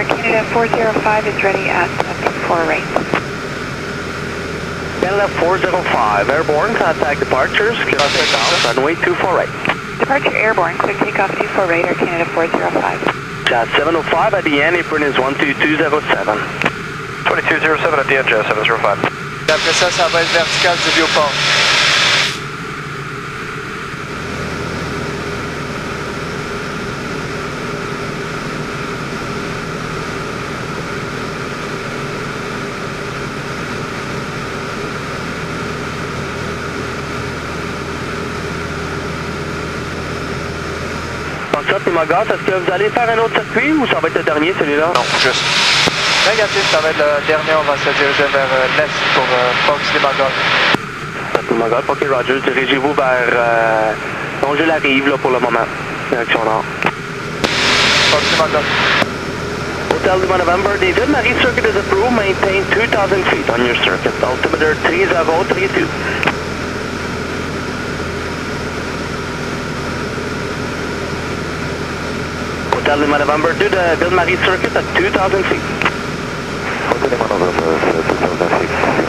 Canada 405 is ready at 4 right. Canada 405, airborne, contact departures, clear on takeoff, runway 24 right. Departure airborne, clear takeoff 24 right, Air Canada 405. Jet 705 at the end, apron is 12207. 2207 at the end, Jet 705. Après ça, ça va être vertical du Vieux-Port. Est-ce que vous allez faire un autre circuit ou ça va être le dernier celui-là? Non, juste. Négatif, ça va être le dernier, on va se diriger vers l'est pour Fox-Limagal. Ok, Roger, dirigez-vous vers Longueuil-la-Rive là pour le moment, direction nord. Fox-Limagal. Hotel Lima November, David, Marie circuit is approved, maintain 2000 feet on your circuit, altimeter 3032. Hotel Lima November to the Ville Marie circuit at 2,000 feet. Hotel Lima November, 2,000 feet.